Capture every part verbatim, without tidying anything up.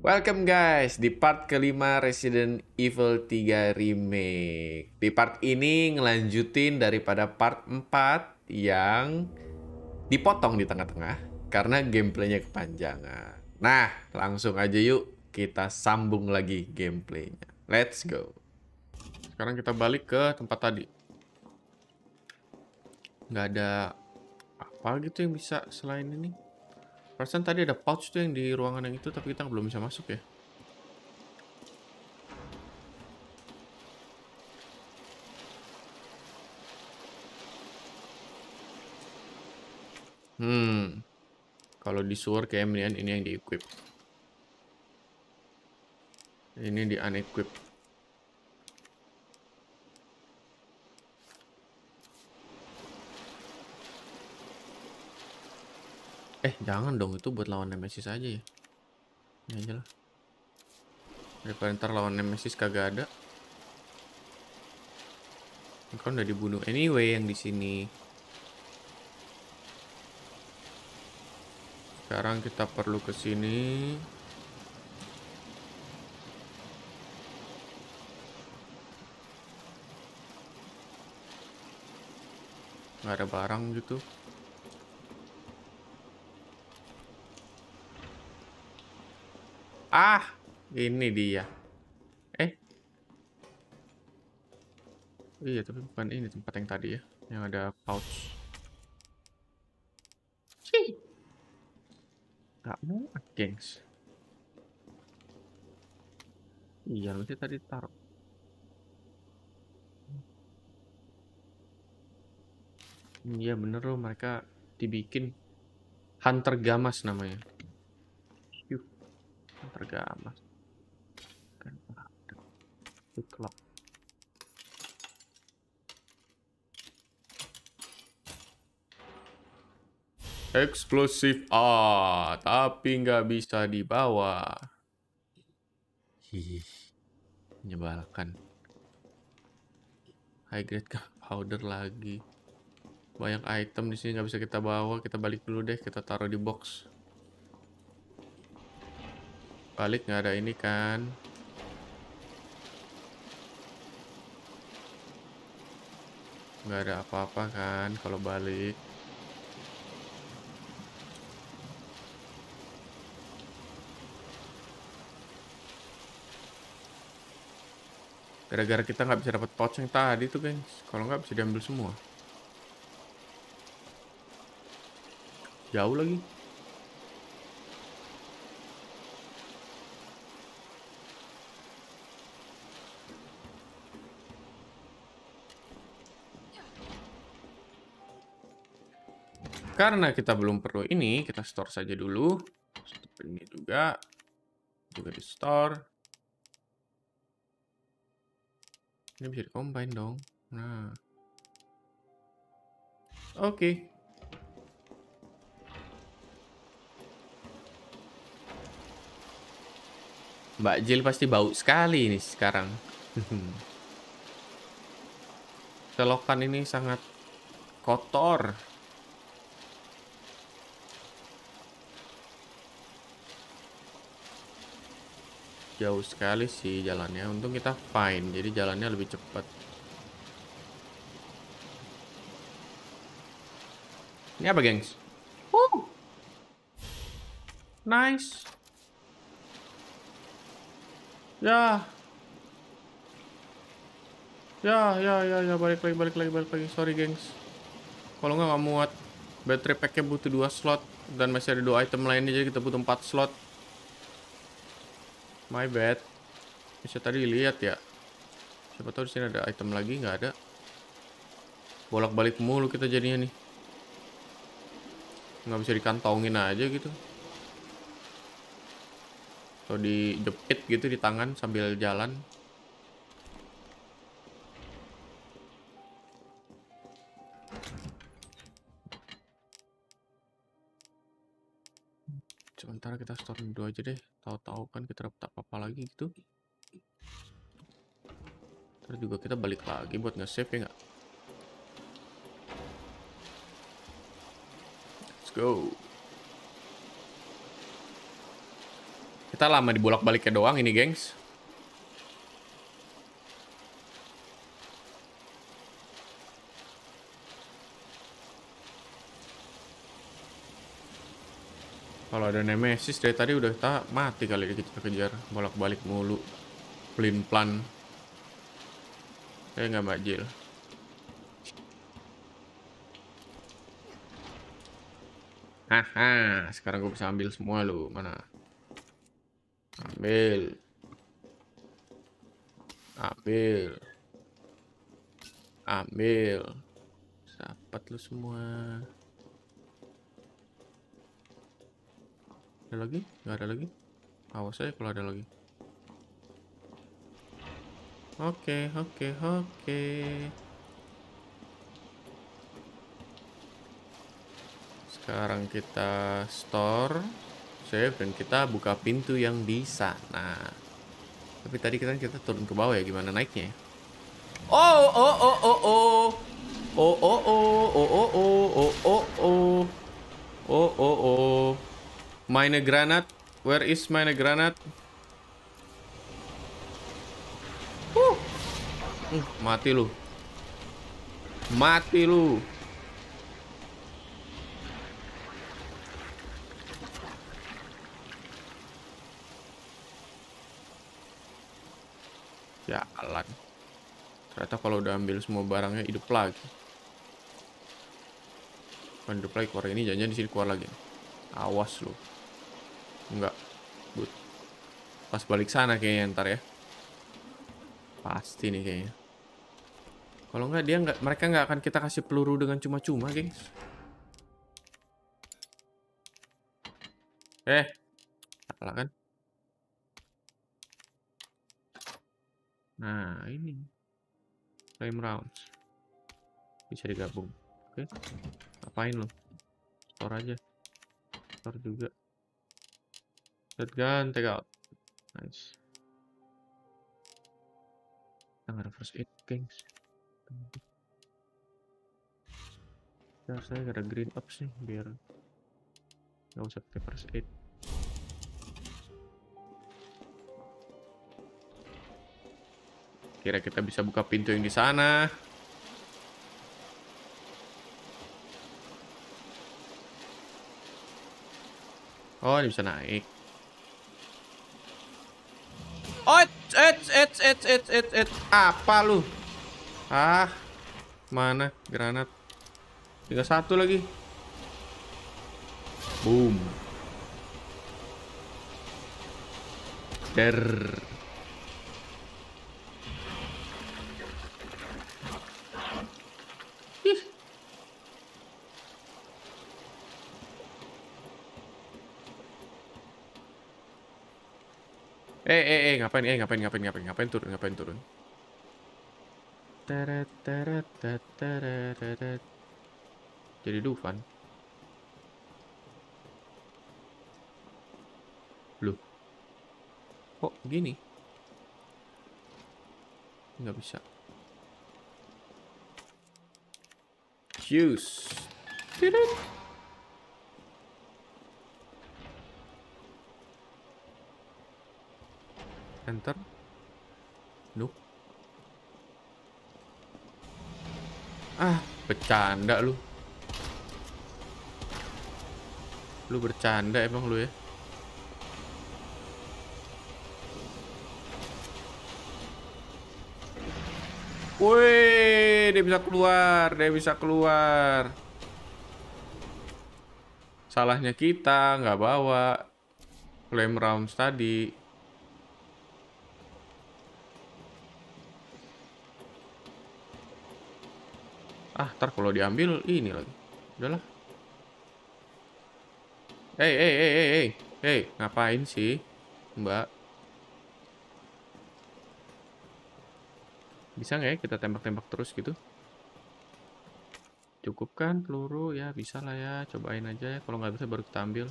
Welcome guys, di part kelima Resident Evil tiga Remake. Di part ini ngelanjutin daripada part empat yang dipotong di tengah-tengah karena gameplaynya kepanjangan. Nah, langsung aja yuk kita sambung lagi gameplaynya. Let's go. Sekarang kita balik ke tempat tadi. Nggak ada apa gitu yang bisa selain ini. Perasaan tadi ada pouch tuh yang di ruangan yang itu, tapi kita belum bisa masuk ya. Hmm, kalau di sewer kayak mendingan ini yang di-equip. Ini di-unequip. Eh, jangan dong, itu buat lawan Nemesis aja ya. Ini aja lah. Daripada ntar lawan Nemesis kagak ada. Kan udah dibunuh anyway yang di sini. Sekarang kita perlu ke sini. Nggak ada barang gitu. Ah, ini dia. Eh, iya, tapi bukan ini tempat yang tadi ya, yang ada pouch. Cih, gak mau, gengs. Iya, nanti tadi taruh. Iya, bener loh, mereka dibikin Hunter Gamas namanya. Tergamas kan ada di klub. Eksplosif A, tapi nggak bisa dibawa. Hih, menyebalkan. High grade powder lagi. Banyak item di sini nggak bisa kita bawa. Kita balik dulu deh. Kita taruh di box. Balik nggak ada ini kan? Nggak ada apa-apa kan? Kalau balik, gara-gara kita nggak bisa dapat pouch yang tadi tuh, guys. Kalau nggak bisa diambil semua. Jauh lagi. Karena kita belum perlu ini, kita store saja dulu. Stop ini juga, juga di store. Ini bisa di combine dong. Nah, oke. Okay. Mbak Jill pasti bau sekali ini sekarang. Selokan ini sangat kotor. Jauh sekali sih jalannya, untung kita fine, jadi jalannya lebih cepat. Ini apa, gengs? Oh, nice. Ya, ya, ya, ya, ya, balik lagi, balik lagi, balik lagi. Sorry, gengs. Kalau nggak nggak muat, baterai packnya butuh dua slot dan masih ada dua item lainnya, jadi kita butuh empat slot. My bad. Bisa tadi lihat ya. Siapa tahu di sini ada item lagi, nggak ada. Bolak-balik mulu kita jadinya nih. Nggak bisa dikantongin aja gitu. Atau dijepit gitu di tangan sambil jalan. Sementara kita store dulu aja deh. Tahu-tahu kan kita dapat apa-apa lagi gitu. Terus juga kita balik lagi buat nge-save ya nggak? Let's go. Kita lama dibolak-baliknya doang ini, gengs. Kalau ada Nemesis dari tadi udah tak mati kali kita kejar, bolak-balik mulu, pelin-pelan. Eh nggak Mbak Jill. Haha, sekarang gue bisa ambil semua lo, mana? Ambil, ambil, ambil, dapat lo semua. Ada lagi? Nggak ada lagi? Awas aja kalau ada lagi. Oke, oke, oke. Sekarang kita store, save, dan kita buka pintu yang di sana. Tapi tadi kita kita turun ke bawah ya, gimana naiknya? Oh, oh, oh, oh, oh, oh, oh, oh, oh, oh, oh, oh, oh, oh, oh. Meine Granat, where is meine Granat? Huh. Uh, mati lu, mati lu. Jalan. Ternyata kalau udah ambil semua barangnya hidup lagi. Bukan hidup lagi, keluar ini, jangan-jangan di sini keluar lagi. Awas lu. Enggak, but pas balik sana kayaknya ntar ya, pasti nih kayaknya. Kalau nggak dia nggak, mereka nggak akan kita kasih peluru dengan cuma-cuma, gengs. Eh, salah kan? Nah ini, flame rounds bisa digabung. Oke, apain lo? Store aja, store juga. Shotgun, take out. Nice. Kita gak ada first aid, gengs. Kita harusnya gak ada green up sih, biar gak usah pakai first aid. Kira kita bisa buka pintu yang di sana. Oh, ini bisa naik. Oh, et, et, et, et, et, et, apa lu? Ah, mana granat? Tinggal satu lagi. Boom. Der. Ih. Eh, eh, eh, ngapain, eh, ngapain, ngapain, ngapain, ngapain, turun, ngapain, turun. Teret, teret, teret, teret, teret. Jadi Dufan. Loh. Kok gini? Nggak bisa. Juice. Tidut. Enter. Nuh. Ah, bercanda lu. Lu bercanda emang lu ya? Woi, dia bisa keluar, dia bisa keluar. Salahnya kita nggak bawa flame rounds tadi. Ah, ntar kalau diambil ini lagi. Udahlah. Hey, hey, hey, hey, hey. Hey, ngapain sih, Mbak? Bisa nggak ya kita tembak-tembak terus gitu? Cukup kan peluru? Ya, bisa lah ya. Cobain aja ya. Kalau nggak bisa baru kita ambil.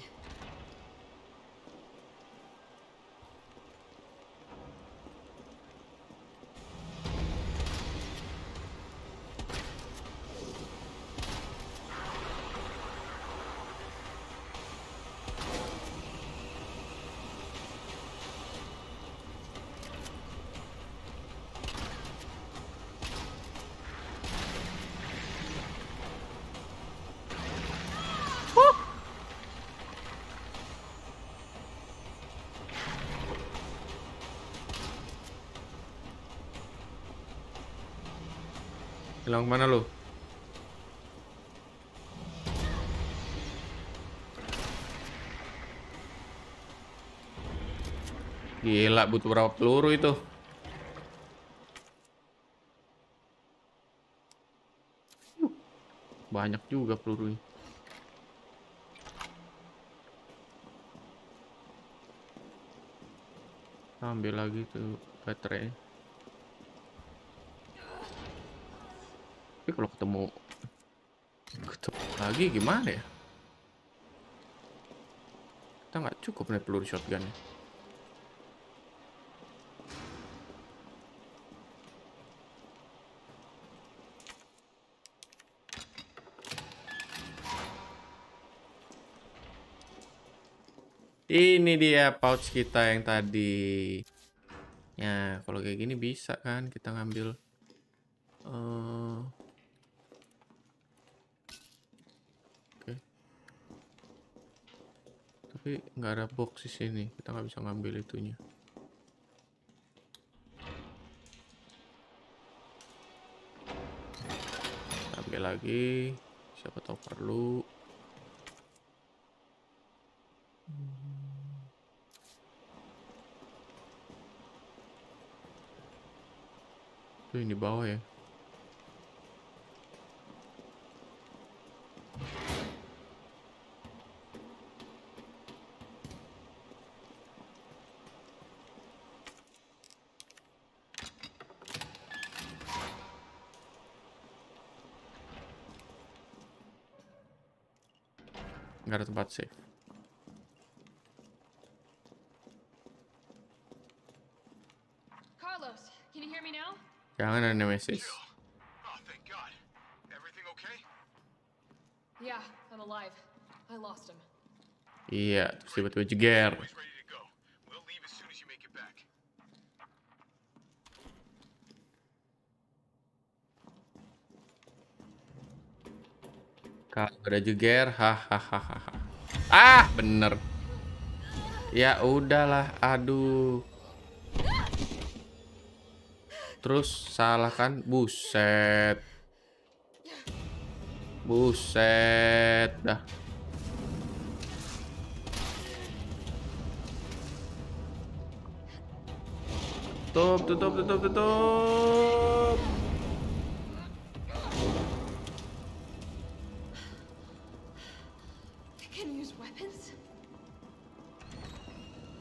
Hilang kemana lo? Gila, butuh berapa peluru itu? Banyak juga peluru. Ambil lagi tuh baterai. Tapi kalau ketemu ketemu lagi gimana ya? Kita nggak cukup nih peluru shotgun. Ini dia pouch kita yang tadi. Ya, kalau kayak gini bisa kan kita ngambil. Uh... Oke. Okay. Tapi nggak ada box di sini, kita nggak bisa ngambil itunya. Ambil lagi, siapa tahu perlu. Tuh ini bawah ya. Nggak ada tempat sih. Carlos, can you hear me now? Jangan ada Nemesis. Oh, thank God. Everything okay? Yeah, I'm alive. I lost him. Iya, terus tiba-tiba jeger. Kalau ada jeger, hahaha. Ah, bener. Ya udahlah, aduh. Terus salah kan? Buset. Buset dah. Tutup, tutup, tutup, tutup. It can use weapons.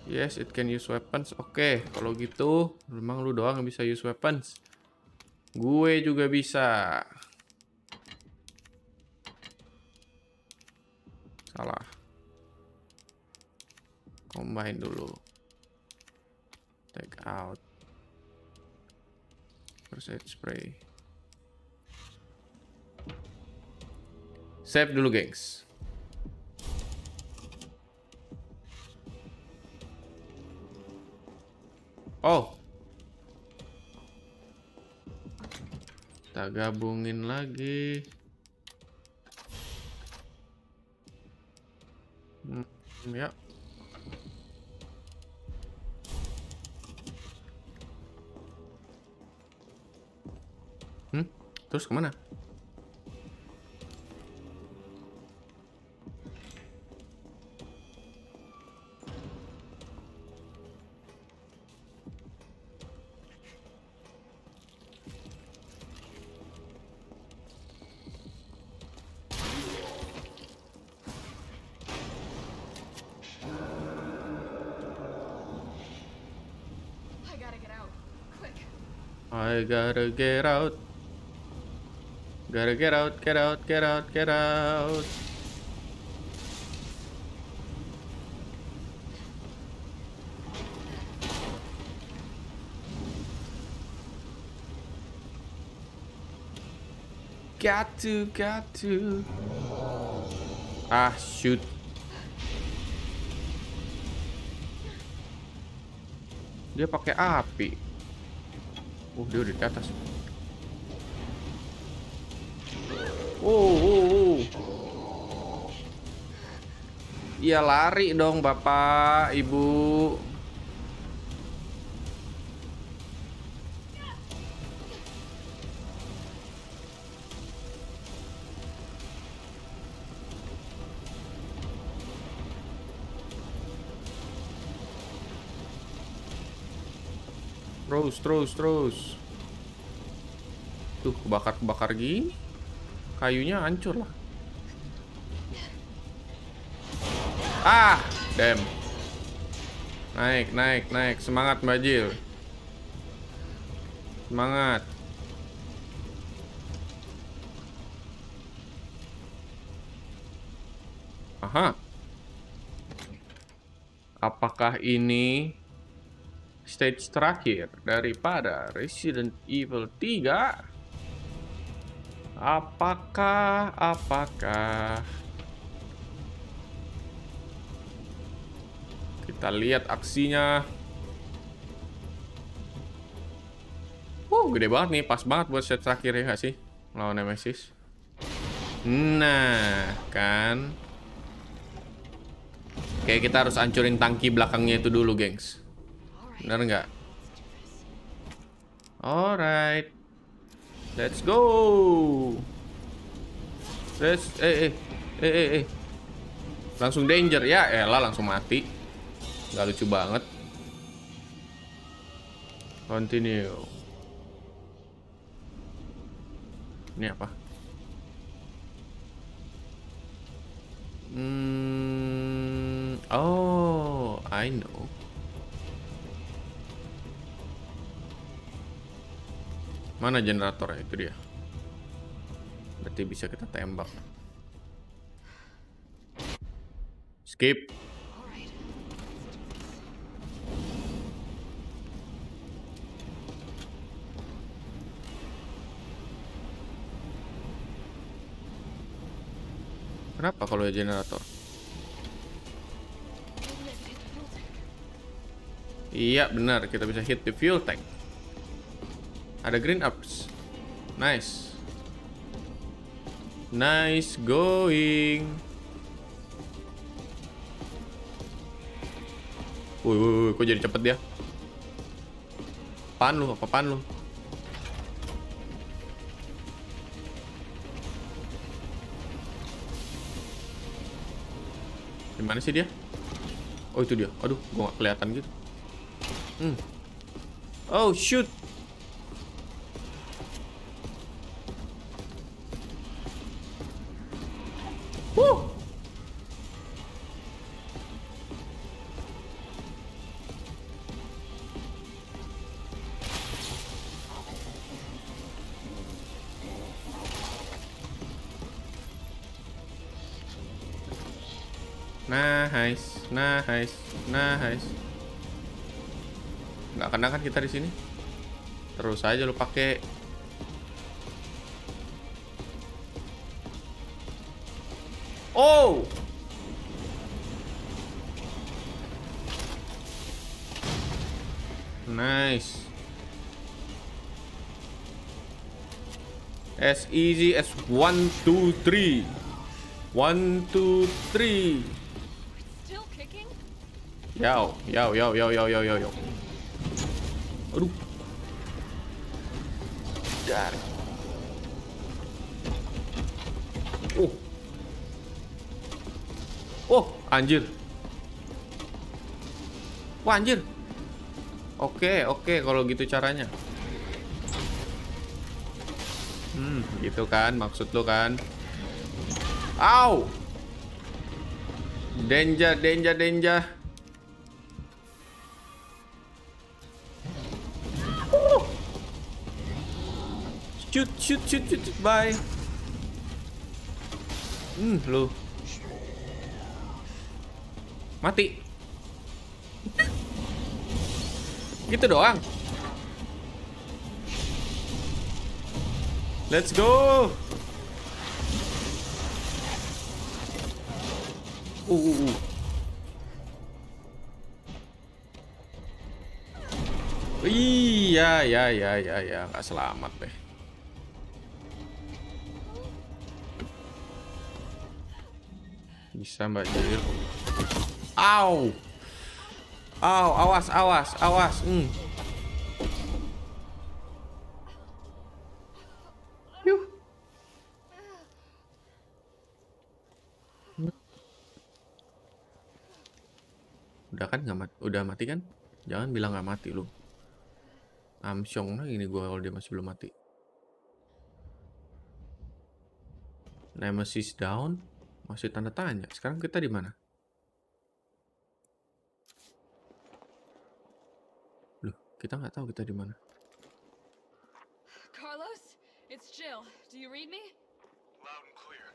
Yes, it can use weapons. Oke, okay, kalau gitu memang lu doang yang bisa use weapons. Gue juga bisa. Salah. Combine dulu. Take out. First aid spray. Save dulu, gengs. Oh, kita gabungin lagi. Hmm, ya. Hmm, terus kemana? I gotta get out. Gotta get out, get out, get out, get out. Got to, got to. Ah, shoot. Dia pakai api. Oh, dia udah di atas. Oh, oh, oh. Iya, lari dong Bapak, Ibu. Terus, terus, terus. Tuh, kebakar-kebakar gini. Kayunya hancur lah. Ah, damn. Naik, naik, naik. Semangat, Mbak Jill. Semangat. Aha. Apakah ini stage terakhir daripada Resident Evil tiga? Apakah, apakah kita lihat aksinya? Wow, gede banget nih, pas banget buat stage terakhir ya gak sih? Lawan Nemesis. Nah, kan. Oke, kita harus hancurin tangki belakangnya itu dulu, gengs. Bener nggak? Alright, let's go. Let's eh eh eh eh, eh. Langsung danger ya, elah langsung mati. Nggak lucu banget. Continue. Ini apa? Hmm. Oh, I know. Mana generatornya? Itu dia. Berarti bisa kita tembak. Skip. Kenapa kalau ya generator? Iya benar, kita bisa hit the fuel tank. Ada green ups. Nice. Nice going. Woi, woi, kok jadi cepet dia? Apaan lu? Apaan lu? Dimana sih dia? Oh, itu dia. Aduh, gua gak kelihatan gitu. Hmm. Oh shoot. Woo. Nice, nice, nice. Nggak kena kan kita di sini? Terus aja lu pakai. Oh. Nice. As easy as one two three. One two three. Yo, yo, yo, yo, yo, yo, yo, yo. Aduh. Dar. Oh. Oh, anjir. Wah, anjir. Oke, oke kalau gitu caranya. Hmm, gitu kan maksud lo kan. Au. Danger, danger, danger. Shoot, shoot, shoot, shoot, shoot, bye. Hmm, lo mati. Gitu doang. Let's go. Uh, uh, uh. Iya, ya, ya, ya, ya, nggak selamat deh. Bisa Mbak Jill. Au. Au, awas, awas, awas. Hmm. Yuh. Udah kan nggak mati, udah mati kan? Jangan bilang nggak mati lu. Amsyong lagi nih gue kalau dia masih belum mati. Nemesis down, masih tanda tanya. Sekarang kita di mana? Loh, kita nggak tahu kita di mana. Carlos, it's Jill. Do you read me? Loud and clear.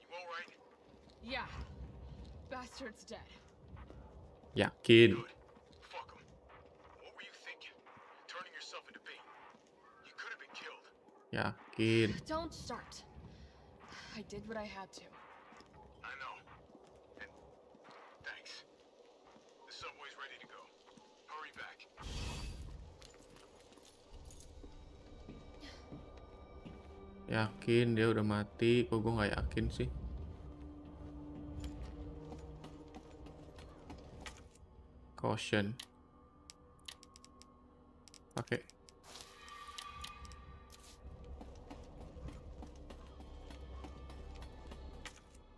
You all right? Yeah. Bastard's dead. Yakin. Fuck him. What were you thinking? Turning yourself into bait. You could have been killed. Yakin. Don't start. I did what I had to. I know. And thanks. The subway's ready to go. Hurry back. Yakin dia udah mati. Kok gue nggak yakin sih? Caution. Pakai. Okay.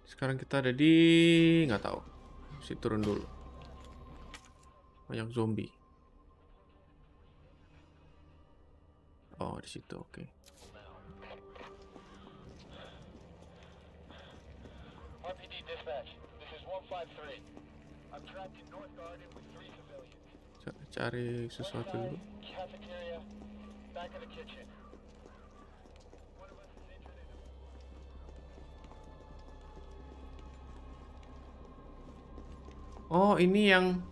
Sekarang kita ada di nggak tahu. Mesti turun dulu. Banyak zombie. Oh, di situ. Oke. Okay. R P D dispatch. This is one five three. Cari sesuatu dulu. Oh, ini yang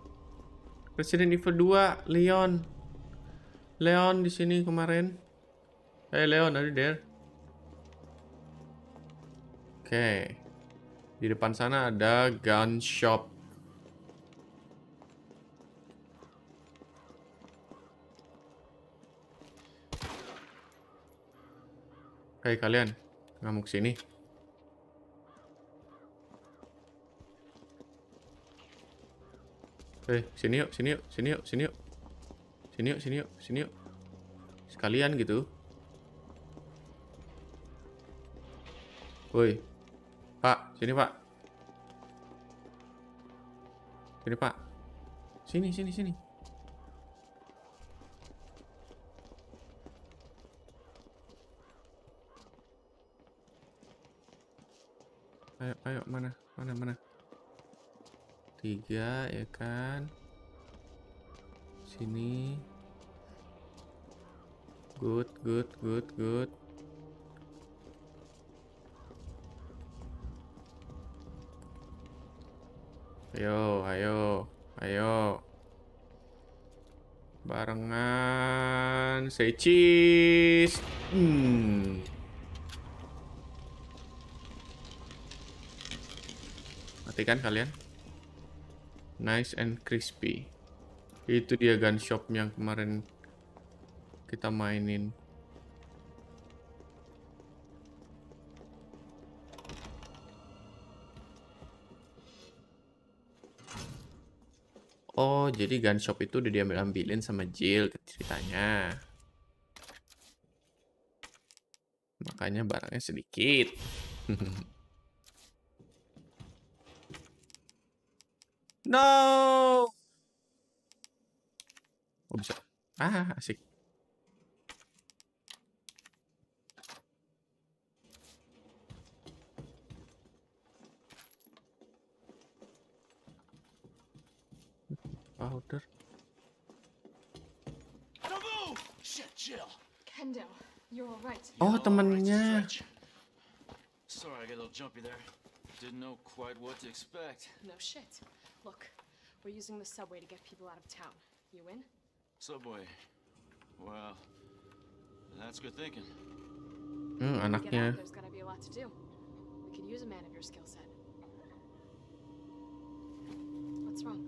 Resident Evil dua, Leon. Leon di sini kemarin. Hey Leon, are you there? Oke. Okay. Di depan sana ada gun shop. Hei kalian, ngamuk sini. Hei, sini yuk, sini yuk, sini yuk, sini yuk. Sini yuk, sini yuk, sini yuk. Sekalian gitu. Woi. Pak, sini Pak. Sini Pak. Sini, sini, sini. Ayo, ayo, mana, mana, mana? Tiga, ya kan? Sini. Good, good, good, good. Ayo, ayo, ayo. Barengan, say cheese. Hmm. Kan kalian nice and crispy. Itu dia gun shop yang kemarin kita mainin. Oh, jadi gun shop itu udah diambil-ambilin sama Jill ceritanya, makanya barangnya sedikit. No. Oh, bisa. Ah, asik. Powder. Oh, temannya. Sorry, I got a little jumpy there. Didn't know quite what to expect. No shit. Look, we're using the subway to get people out of town. You in? Subway. Well, that's good thinking. Hmm, anaknya. There's gonna be a lot to do. We could use a man of your skill set. What's wrong?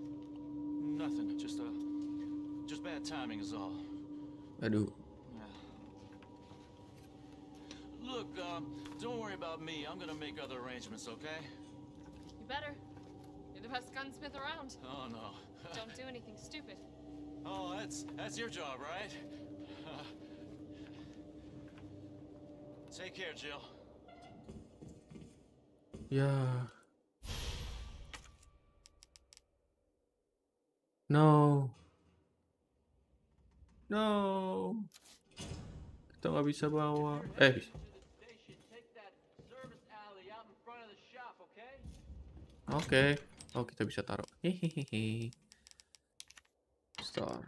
Nothing. Just uh, just bad timing is all. I do. Look, um, don't worry about me. I'm gonna make other arrangements, okay? You better. The best gunsmith around. Oh no. Don't do anything stupid. Oh, that's that's your job, right? Take care, Jill. Yeah. No. No. Kita nggak bisa bawa. Eh. Bisa. Oke. Okay. Oh, kita bisa taruh. Hehehe. Star.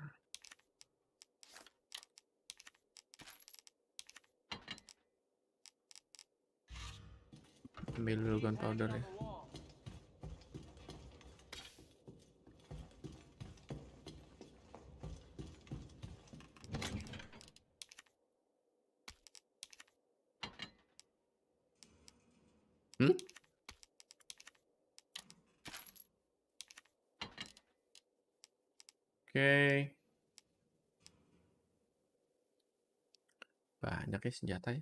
Ambil dulu gunpowder ya. Hmm? Oke. Okay. Banyak ya senjata ya.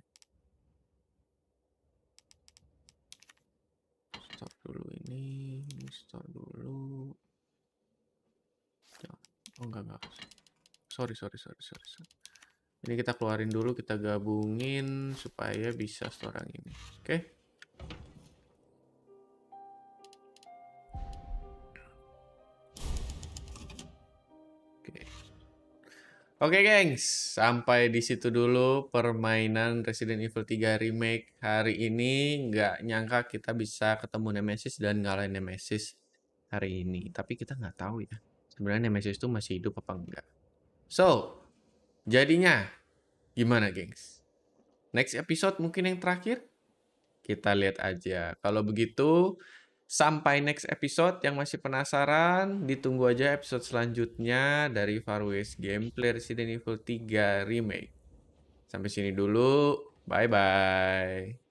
Stop dulu ini, stop dulu. Oh enggak enggak. Sorry sorry sorry sorry. Ini kita keluarin dulu, kita gabungin supaya bisa seorang ini. Oke. Okay. Oke gengs, sampai di situ dulu permainan Resident Evil tiga Remake hari ini. Nggak nyangka kita bisa ketemu Nemesis dan ngalahin Nemesis hari ini. Tapi kita nggak tahu ya, sebenarnya Nemesis itu masih hidup apa enggak. So, jadinya gimana gengs? Next episode mungkin yang terakhir? Kita lihat aja. Kalau begitu, sampai next episode. Yang masih penasaran, ditunggu aja episode selanjutnya dari Varweiz Gameplay Resident Evil tiga Remake. Sampai sini dulu. Bye-bye.